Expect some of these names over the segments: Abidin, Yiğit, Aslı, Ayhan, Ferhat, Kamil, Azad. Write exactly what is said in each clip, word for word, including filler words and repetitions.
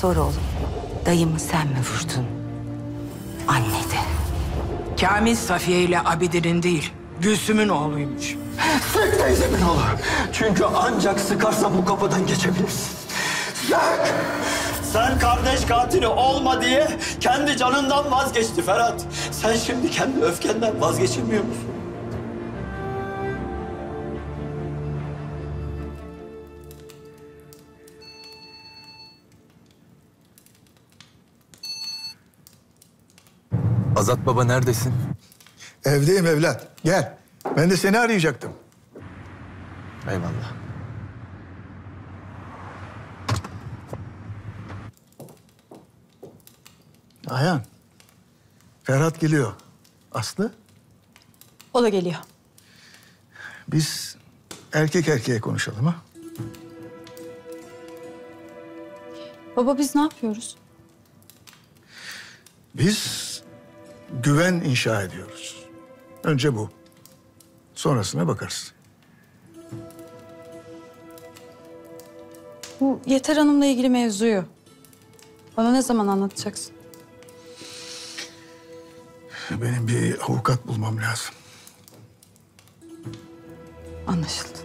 Sor oğlum, dayımı sen mi vurdun? Anne de. Kamil Safiye ile Abidin'in değil, Gülsüm'ün oğluymuş. Sök teyzemin oğlu. Çünkü ancak sıkarsan bu kapıdan geçebilirsin. Sök! Sen kardeş katili olma diye kendi canından vazgeçti Ferhat. Sen şimdi kendi öfkenden vazgeçilmiyor musun? Azat baba neredesin? Evdeyim evlat. Gel. Ben de seni arayacaktım. Eyvallah. Ayhan. Ferhat geliyor. Aslı? O da geliyor. Biz erkek erkeğe konuşalım ha? Baba biz ne yapıyoruz? Biz güven inşa ediyoruz. Önce bu. Sonrasına bakarsın. Bu Yeter Hanım'la ilgili mevzuyu bana ne zaman anlatacaksın? Benim bir avukat bulmam lazım. Anlaşıldı.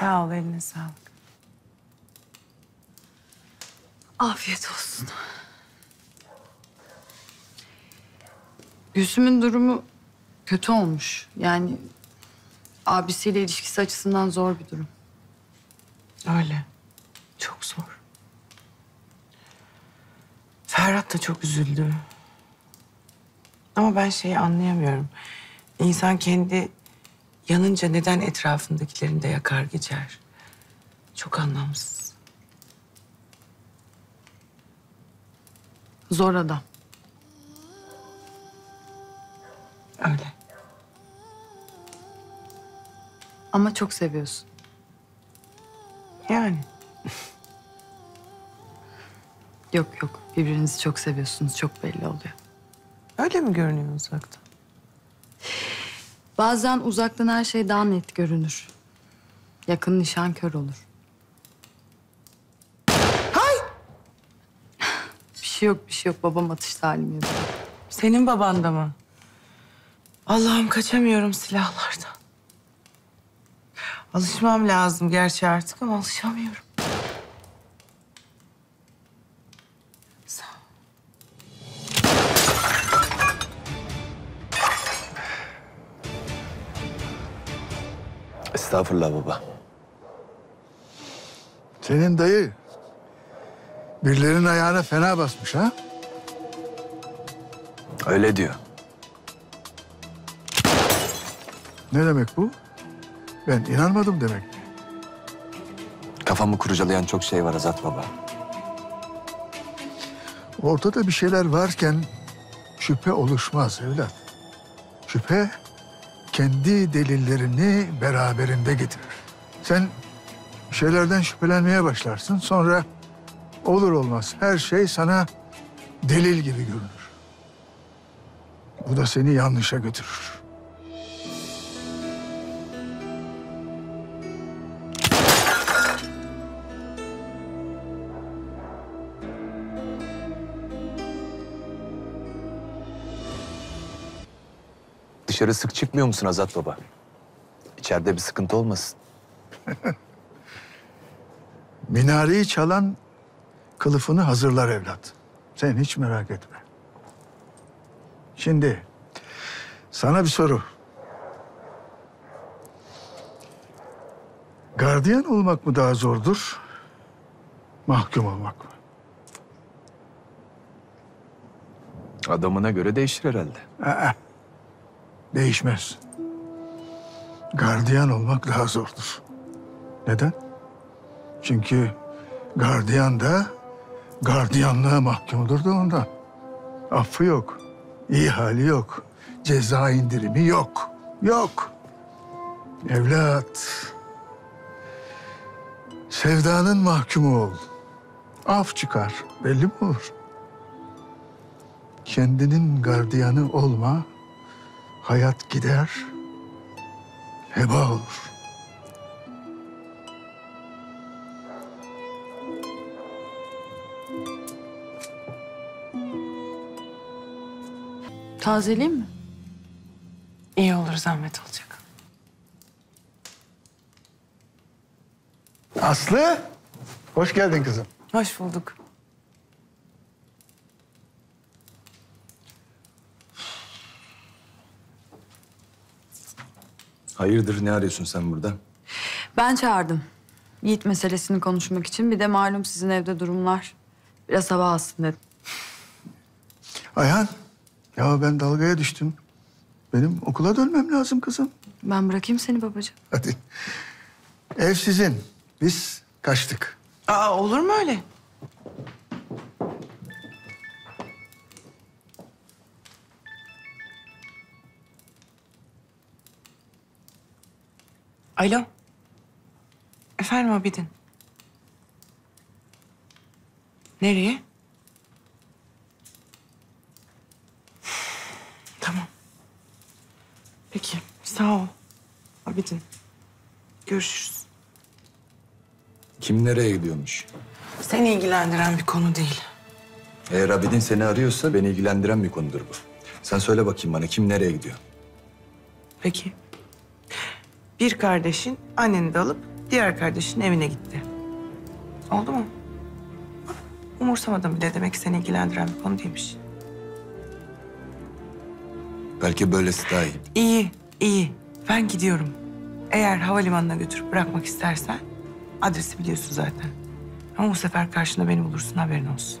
Sağ ol, eline sağlık. Afiyet olsun. Gülsüm'ün durumu kötü olmuş. Yani abisiyle ilişkisi açısından zor bir durum. Öyle. Çok zor. Ferhat da çok üzüldü. Ama ben şeyi anlayamıyorum. İnsan kendi yanınca neden etrafındakilerini de yakar geçer? Çok anlamsız. Zor adam. Öyle. Ama çok seviyorsun. Yani. Yok yok, birbirinizi çok seviyorsunuz, çok belli oluyor. Öyle mi görünüyor uzaktan? Bazen uzaktan her şey daha net görünür. Yakın nişan kör olur. Hay! Bir şey yok, bir şey yok. Babam atıştı halimi yapıyor. Senin baban da mı? Allah'ım kaçamıyorum silahlardan. Alışmam lazım gerçi artık ama alışamıyorum. Estağfurullah baba. Senin dayı birilerinin ayağına fena basmış ha? Öyle diyor. Ne demek bu? Ben inanmadım demek mi? Kafamı kurcalayan çok şey var Azat baba. Ortada bir şeyler varken şüphe oluşmaz evlat. Şüphe kendi delillerini beraberinde getirir. Sen bir şeylerden şüphelenmeye başlarsın. Sonra olur olmaz her şey sana delil gibi görünür. Bu da seni yanlışa götürür. Dışarı sık çıkmıyor musun Azat baba? İçeride bir sıkıntı olmasın. Minareyi çalan kılıfını hazırlar evlat. Sen hiç merak etme. Şimdi sana bir soru. Gardiyan olmak mı daha zordur? Mahkum olmak mı? Adamına göre değişir herhalde. Aa. Değişmez. Gardiyan olmak daha zordur. Neden? Çünkü gardiyan da gardiyanlığa mahkumdur da ondan. Affı yok, iyi hali yok, ceza indirimi yok, yok. Evlat, sevdanın mahkumu ol. Af çıkar, belli mi olur? Kendinin gardiyanı olma, hayat gider, heba olur. Tazeleyeyim mi? İyi olur, zahmet olacak. Aslı, hoş geldin kızım. Hoş bulduk. Hayırdır, ne arıyorsun sen burada? Ben çağırdım. Yiğit meselesini konuşmak için. Bir de malum sizin evde durumlar. Biraz hava alsın dedim. Ayhan, ya ben dalgaya düştüm. Benim okula dönmem lazım kızım. Ben bırakayım seni babacığım. Hadi. Ev sizin. Biz kaçtık. Aa, olur mu öyle? Alo. Efendim Abidin. Nereye? Tamam. Peki, sağ ol Abidin. Görüşürüz. Kim nereye gidiyormuş? Seni ilgilendiren bir konu değil. Eğer Abidin seni arıyorsa beni ilgilendiren bir konudur bu. Sen söyle bakayım bana, kim nereye gidiyor? Peki. Bir kardeşin anneni de alıp diğer kardeşin evine gitti. Oldu mu? Umursamadım bile, demek ki seni ilgilendiren bir konu değilmiş. Belki böylesi daha iyi. İyi, iyi. Ben gidiyorum. Eğer havalimanına götürüp bırakmak istersen adresi biliyorsun zaten. Ama bu sefer karşında beni bulursun, haberin olsun.